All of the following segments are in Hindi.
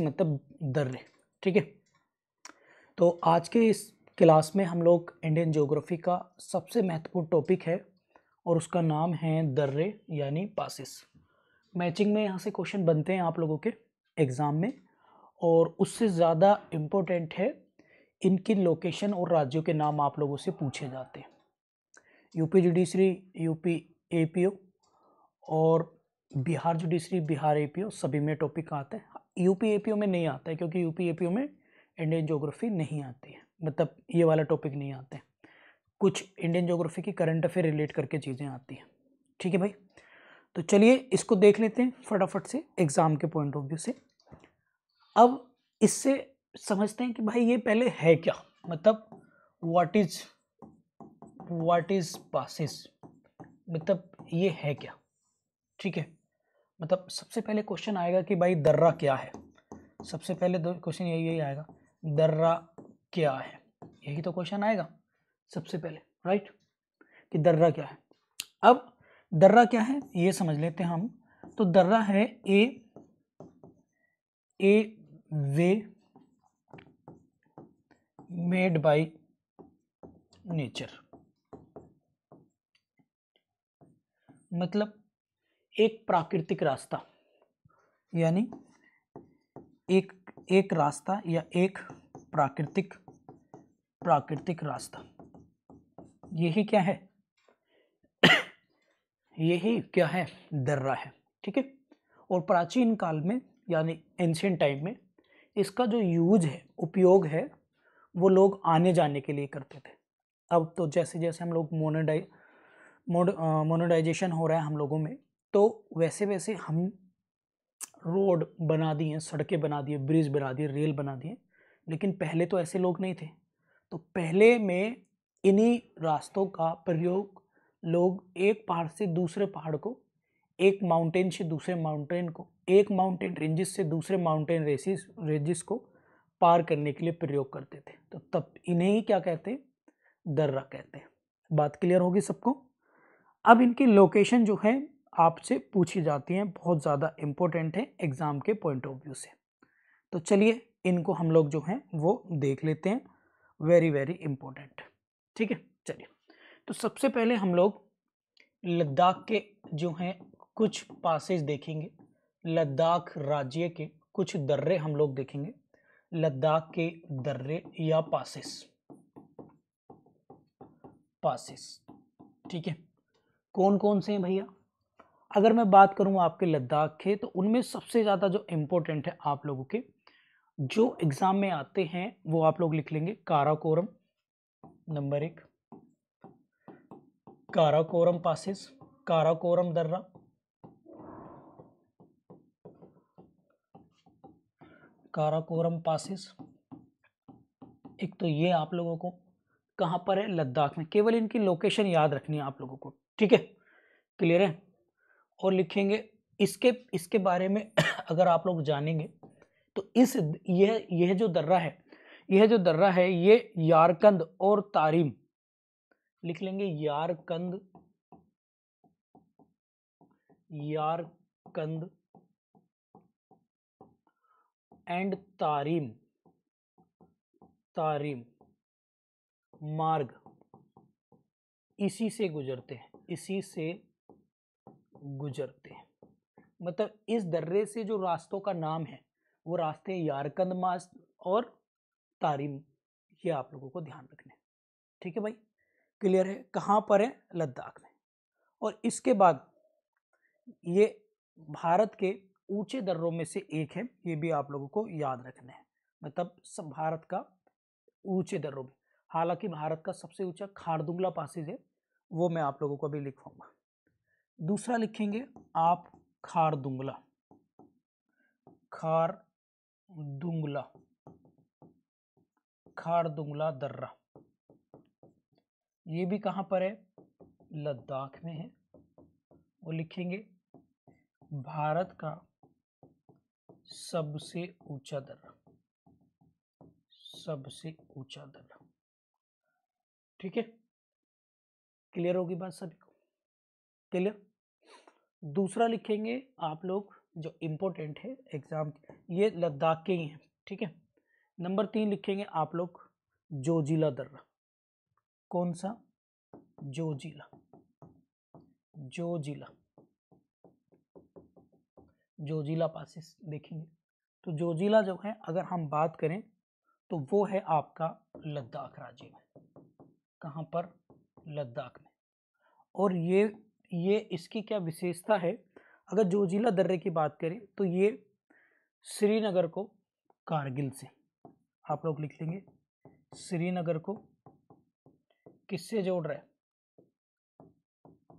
मतलब दर्रे। ठीक है, तो आज के इस क्लास में हम लोग इंडियन ज्योग्राफी का सबसे महत्वपूर्ण टॉपिक है और उसका नाम है दर्रे यानी पासिस। मैचिंग में यहाँ से क्वेश्चन बनते हैं आप लोगों के एग्ज़ाम में और उससे ज़्यादा इम्पोर्टेंट है इनकी लोकेशन और राज्यों के नाम आप लोगों से पूछे जाते हैं। यूपी जुडिशरी, यूपी एपीओ और बिहार जुडिशरी, बिहार एपीओ, सभी में टॉपिक आता है। यूपी एपीओ में नहीं आता है क्योंकि यूपी एपीओ में इंडियन ज्योग्राफी नहीं आती है, मतलब ये वाला टॉपिक नहीं आता है। कुछ इंडियन ज्योग्राफी की करंट अफेयर रिलेट करके चीज़ें आती हैं। ठीक है भाई, तो चलिए इसको देख लेते हैं फटाफट से एग्ज़ाम के पॉइंट ऑफ व्यू से। अब इससे समझते हैं कि भाई ये पहले है क्या, मतलब व्हाट इज़ पासिस, मतलब ये है क्या। ठीक है, मतलब सबसे पहले क्वेश्चन आएगा कि भाई दर्रा क्या है। सबसे पहले दो क्वेश्चन यही आएगा, दर्रा क्या है, यही तो क्वेश्चन आएगा सबसे पहले, राइट, कि दर्रा क्या है। अब दर्रा क्या है ये समझ लेते हैं हम। तो दर्रा है a way made by nature, मतलब एक प्राकृतिक रास्ता यानी एक रास्ता या एक प्राकृतिक रास्ता। यही क्या है यही क्या है, दर्रा है। ठीक है, और प्राचीन काल में यानी एंशिएंट टाइम में इसका जो यूज है, उपयोग है, वो लोग आने जाने के लिए करते थे। अब तो जैसे जैसे हम लोग मोनेटाइजेशन हो रहा है हम लोगों में, तो वैसे वैसे हम रोड बना दिए, सड़कें बना दिए, ब्रिज बना दिए, रेल बना दिए, लेकिन पहले तो ऐसे लोग नहीं थे। तो पहले में इन्हीं रास्तों का प्रयोग लोग एक पहाड़ से दूसरे पहाड़ को, एक माउंटेन से दूसरे माउंटेन को, एक माउंटेन रेंजेस से दूसरे माउंटेन रेंजेस को पार करने के लिए प्रयोग करते थे। तो तब इन्हें ही क्या कहते हैं, दर्रा कहते हैं। बात क्लियर होगी सबको। अब इनकी लोकेशन जो है आपसे पूछी जाती हैं, बहुत ज़्यादा इम्पोर्टेंट है एग्ज़ाम के पॉइंट ऑफ व्यू से। तो चलिए इनको हम लोग जो हैं वो देख लेते हैं, वेरी वेरी इम्पोर्टेंट। ठीक है, चलिए तो सबसे पहले हम लोग लद्दाख के जो हैं कुछ पासेज देखेंगे, लद्दाख राज्य के कुछ दर्रे हम लोग देखेंगे, लद्दाख के दर्रे या पासेस। ठीक है, कौन कौन से हैं भैया। अगर मैं बात करूँ आपके लद्दाख के, तो उनमें सबसे ज़्यादा जो इम्पोर्टेंट है आप लोगों के, जो एग्ज़ाम में आते हैं, वो आप लोग लिख लेंगे काराकोरम नंबर 1, काराकोरम पासेस, काराकोरम दर्रा, काराकोरम पासेस। एक तो ये आप लोगों को कहाँ पर है, लद्दाख में। केवल इनकी लोकेशन याद रखनी है आप लोगों को। ठीक है, क्लियर है। और लिखेंगे इसके बारे में अगर आप लोग जानेंगे तो यह जो दर्रा है, ये यारकंद और तारीम लिख लेंगे, यारकंद एंड तारीम मार्ग, इसी से गुजरते हैं। मतलब इस दर्रे से जो रास्तों का नाम है वो रास्ते यारकंद मार्ग और तारीम, ये आप लोगों को ध्यान रखना है। ठीक है भाई, क्लियर है, कहाँ पर है, लद्दाख में। और इसके बाद ये भारत के ऊंचे दर्रों में से एक है, ये भी आप लोगों को याद रखना है। मतलब सब भारत का ऊंचे दर्रों में, हालांकि भारत का सबसे ऊंचा खारदुंगला पासेज है, वो मैं आप लोगों को अभी लिखवाऊंगा। दूसरा लिखेंगे आप खारदुंगला दर्रा, ये भी कहाँ पर है, लद्दाख में है। वो लिखेंगे भारत का सबसे ऊंचा दर्रा। ठीक है, क्लियर होगी बात सभी को, क्लियर। दूसरा लिखेंगे आप लोग जो इम्पोर्टेंट है एग्ज़ाम, ये लद्दाख के ही हैं, ठीक है। नंबर 3 लिखेंगे आप लोग जोजिला दर्रा। कौन सा? जोजिला। जोजिला, जोजिला पासेस देखेंगे। तो जोजिला जो है अगर हम बात करें तो वो है आपका लद्दाख राज्य में। कहाँ पर? लद्दाख में। और ये इसकी क्या विशेषता है? अगर जोजिला दर्रे की बात करें तो ये श्रीनगर को कारगिल से, आप लोग लिख लेंगे, श्रीनगर को किससे जोड़ रहा है?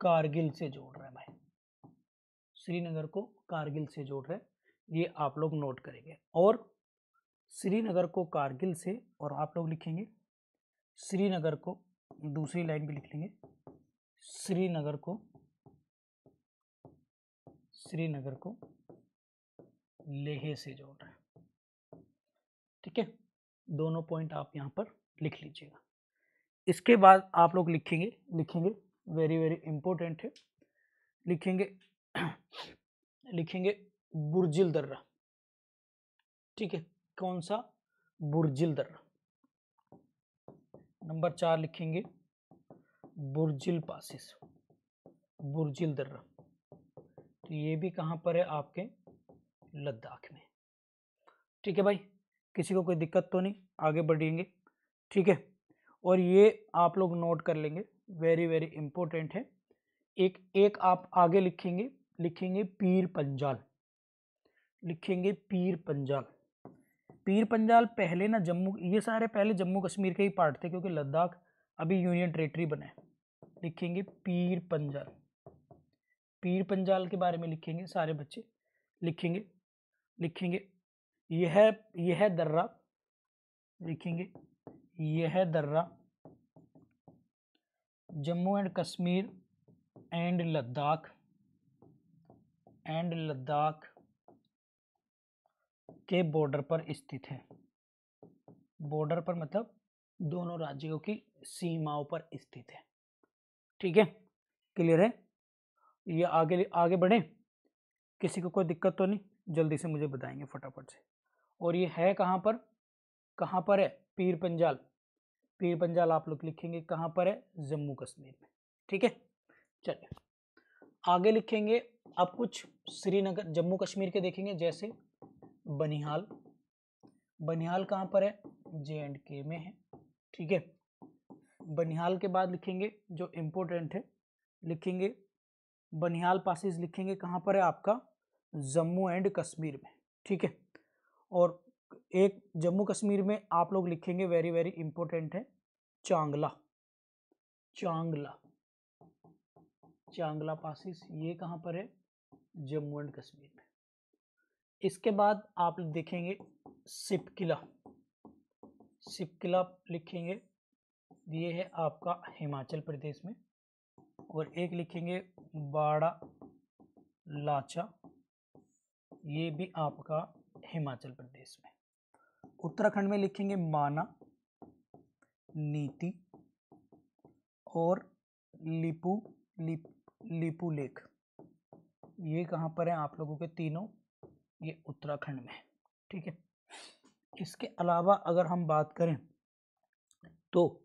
कारगिल से जोड़ रहा है भाई, श्रीनगर को कारगिल से जोड़ रहा है। ये आप लोग नोट करेंगे। और श्रीनगर को कारगिल से, और आप लोग लिखेंगे श्रीनगर को, दूसरी लाइन भी लिख लेंगे, श्रीनगर को, श्रीनगर को लेह से जोड़ रहा है, ठीक है। दोनों पॉइंट आप यहाँ पर लिख लीजिएगा। इसके बाद आप लोग लिखेंगे वेरी वेरी इम्पोर्टेंट है, लिखेंगे बुर्जिल दर्रा, ठीक है। कौन सा? बुर्जिल दर्रा। नंबर 4 लिखेंगे बुर्जिल पासिस, बुर्जिल दर्रा। तो ये भी कहाँ पर है? आपके लद्दाख में, ठीक है भाई। किसी को कोई दिक्कत तो नहीं? आगे बढ़ेंगे, ठीक है। और ये आप लोग नोट कर लेंगे, वेरी वेरी इम्पोर्टेंट है। एक आप आगे लिखेंगे पीर पंजाल, लिखेंगे पीर पंजाल। पीर पंजाल पहले ना जम्मू, ये सारे पहले जम्मू कश्मीर के ही पार्ट थे, क्योंकि लद्दाख अभी यूनियन टेरेटरी बना है। लिखेंगे पीर पंजाल। पीर पंजाल के बारे में लिखेंगे सारे बच्चे, लिखेंगे यह दर्रा, लिखेंगे यह दर्रा जम्मू एंड कश्मीर एंड लद्दाख के बॉर्डर पर स्थित है। बॉर्डर पर मतलब दोनों राज्यों की सीमाओं पर स्थित है, ठीक है। क्लियर है? ये आगे बढ़े, किसी को कोई दिक्कत तो नहीं? जल्दी से मुझे बताएंगे फटाफट से। और ये है कहाँ पर है? पीर पंजाल आप लोग लिखेंगे कहाँ पर है? जम्मू कश्मीर में, ठीक है। चलिए आगे लिखेंगे आप कुछ श्रीनगर, जम्मू कश्मीर के देखेंगे, जैसे बनिहाल कहाँ पर है? JK में है, ठीक है। बनिहाल के बाद लिखेंगे जो इम्पोर्टेंट है, लिखेंगे बनिहाल पासेस, लिखेंगे कहाँ पर है? आपका जम्मू एंड कश्मीर में, ठीक है। और एक जम्मू कश्मीर में आप लोग लिखेंगे, वेरी वेरी इंपॉर्टेंट है, चांगला पासेस। ये कहाँ पर है? जम्मू एंड कश्मीर में। इसके बाद आप देखेंगे शिपकिला लिखेंगे, ये है आपका हिमाचल प्रदेश में। और एक लिखेंगे बड़ा लाचा, ये भी आपका हिमाचल प्रदेश में। उत्तराखंड में लिखेंगे माना, नीति और लिपु लेख। ये कहाँ पर है आप लोगों के? तीनों ये उत्तराखंड में, ठीक है। इसके अलावा अगर हम बात करें तो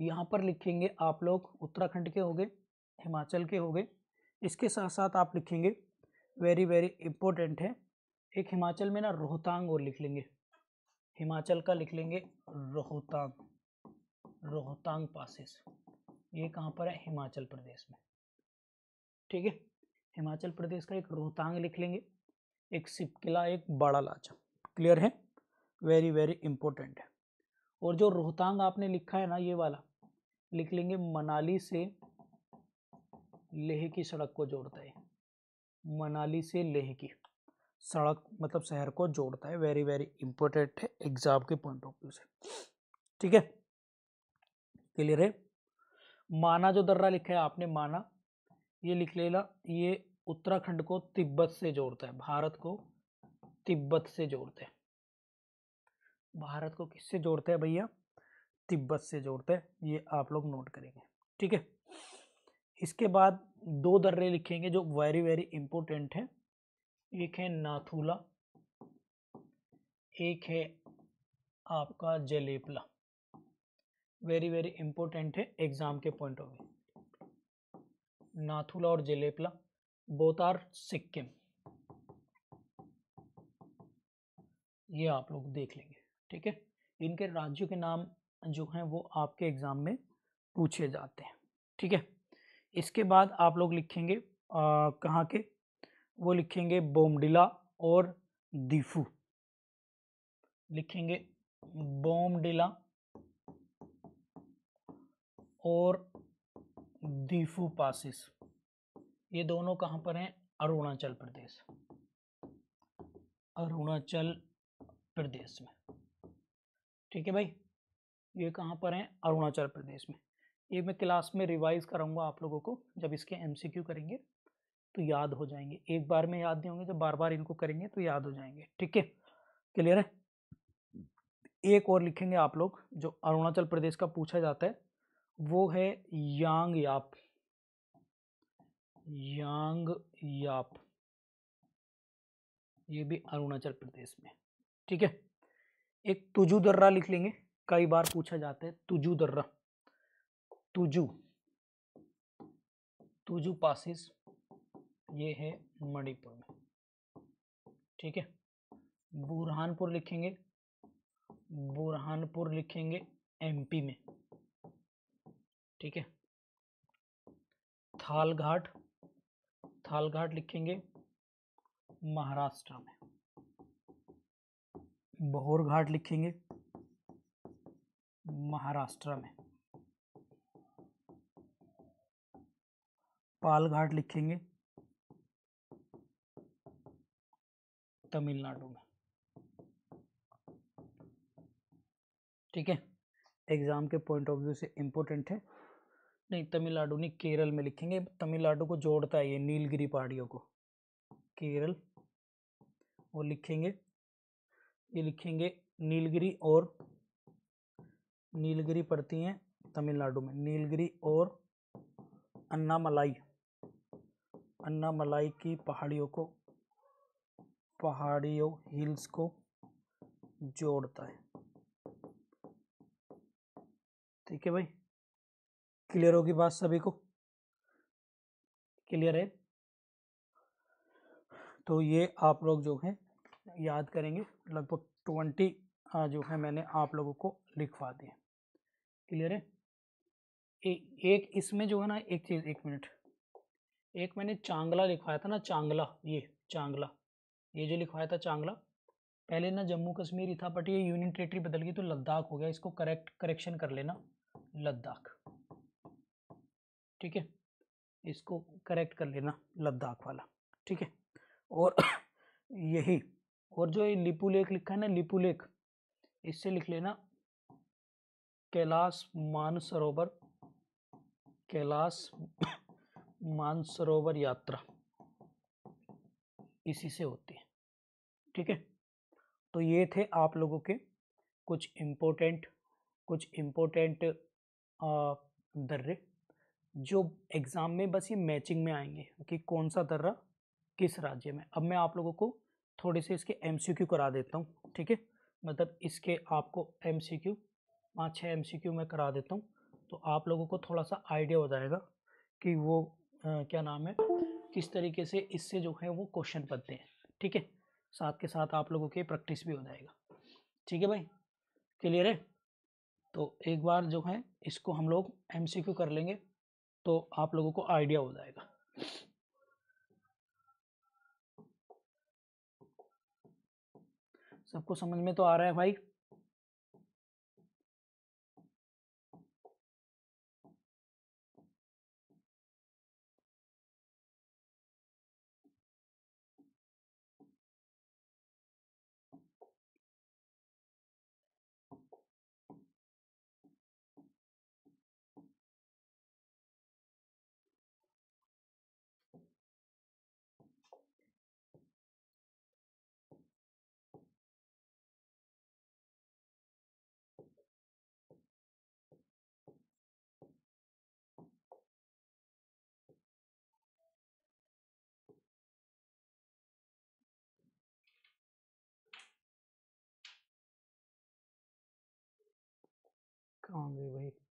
यहाँ पर लिखेंगे आप लोग, उत्तराखंड के हो गए, हिमाचल के हो गए। इसके साथ साथ आप लिखेंगे, वेरी वेरी इम्पोर्टेंट है, एक हिमाचल में ना रोहतांग और लिख लेंगे, हिमाचल का लिख लेंगे रोहतांग पासेस। ये कहाँ पर है? हिमाचल प्रदेश में, ठीक है। हिमाचल प्रदेश का एक रोहतांग लिख लेंगे, एक शिपकिला, एक बड़ा लाचा। क्लियर है? वेरी वेरी इंपॉर्टेंट है। और जो रोहतांग आपने लिखा है ना, ये वाला लिख लेंगे, मनाली से लेह की सड़क को जोड़ता है, मनाली से लेह की सड़क मतलब शहर को जोड़ता है। वेरी वेरी इंपॉर्टेंट है एग्जाम के पॉइंट ऑफ व्यू से, ठीक है। क्लियर है? माना जो दर्रा लिखा है आपने, माना, ये लिख लेना, ये उत्तराखंड को तिब्बत से जोड़ता है, भारत को तिब्बत से जोड़ता है। भारत को किससे जोड़ता है भैया? तिब्बत से जोड़ता है। ये आप लोग नोट करेंगे, ठीक है। इसके बाद 2 दर्रे लिखेंगे जो वेरी वेरी इंपॉर्टेंट है, एक है नाथूला, एक है आपका जेलेपला। वेरी वेरी इंपॉर्टेंट है एग्जाम के पॉइंट ऑफ व्यू। नाथूला और जेलेपला बोथ आर सिक्किम, ये आप लोग देख लेंगे, ठीक है। इनके राज्यों के नाम जो हैं वो आपके एग्जाम में पूछे जाते हैं, ठीक है। इसके बाद आप लोग लिखेंगे कहाँ के, वो लिखेंगे बोमडिला और दीफू, लिखेंगे बोमडिला और दीफू पासिस। ये दोनों कहाँ पर हैं? अरुणाचल प्रदेश, अरुणाचल प्रदेश में, ठीक है भाई। ये कहाँ पर हैं? अरुणाचल प्रदेश में। ये मैं क्लास में रिवाइज कराऊंगा आप लोगों को, जब इसके एमसीक्यू करेंगे तो याद हो जाएंगे। एक बार में याद नहीं होंगे, जब बार बार इनको करेंगे तो याद हो जाएंगे, ठीक है, क्लियर है। एक और लिखेंगे आप लोग जो अरुणाचल प्रदेश का पूछा जाता है, वो है यांग याप, यांग याप, ये भी अरुणाचल प्रदेश में, ठीक है। एक तुजू दर्रा लिख लेंगे, कई बार पूछा जाता है तुजू दर्रा, तुजू, तुजू पासिस, ये है मणिपुर में, ठीक है। बुरहानपुर लिखेंगे, बुरहानपुर लिखेंगे एमपी में, ठीक है। थालघाट, थालघाट लिखेंगे महाराष्ट्र में, बहोरघाट लिखेंगे महाराष्ट्र में, पालघाट लिखेंगे तमिलनाडु में, ठीक है। एग्जाम के पॉइंट ऑफ व्यू से इम्पोर्टेंट है। नहीं, तमिलनाडु नहीं, केरल में लिखेंगे, तमिलनाडु को जोड़ता है ये नीलगिरी पहाड़ियों को, केरल। वो लिखेंगे, ये लिखेंगे नीलगिरी, और नीलगिरी पड़ती हैं तमिलनाडु में, नीलगिरी और अन्नामलाई, अन्नामलाई की पहाड़ियों को, पहाड़ियों हिल्स को जोड़ता है, ठीक है भाई। क्लियर होगी बात सभी को? क्लियर है तो ये आप लोग जो हैं याद करेंगे। लगभग 20 जो है मैंने आप लोगों को लिखवा दिए, क्लियर है। एक इसमें जो है ना एक चीज़, एक मिनट, एक मैंने चांगला लिखवाया था ना, चांगला, ये चांगला, ये जो लिखवाया था चांगला, पहले ना जम्मू कश्मीर ही था, बट ये यूनियन टेरेटरी बदल गई तो लद्दाख हो गया, इसको करेक्शन कर लेना लद्दाख, ठीक है, इसको करेक्ट कर लेना लद्दाख वाला, ठीक है। और यही, और जो ये लिपु लेख लिखा है ना, लिपु लेख, इससे लिख लेना कैलाश मानसरोवर, कैलाश मानसरोवर यात्रा, इसी से होती है, ठीक है। तो ये थे आप लोगों के कुछ इम्पोर्टेंट दर्रे जो एग्ज़ाम में बस ये मैचिंग में आएंगे कि कौन सा दर्रा किस राज्य में। अब मैं आप लोगों को थोड़े से इसके एमसीक्यू करा देता हूँ, ठीक है, मतलब इसके आपको एमसीक्यू 5-6 एमसीक्यू मैं करा देता हूँ, तो आप लोगों को थोड़ा सा आइडिया हो जाएगा कि वो क्या नाम है, किस तरीके से इससे जो है वो क्वेश्चन बनते हैं, ठीक है। साथ के साथ आप लोगों की प्रैक्टिस भी हो जाएगा, ठीक है भाई, क्लियर है। तो एक बार जो है इसको हम लोग एमसीक्यू कर लेंगे तो आप लोगों को आइडिया हो जाएगा। सबको समझ में तो आ रहा है भाई? कहाँ गई भाई?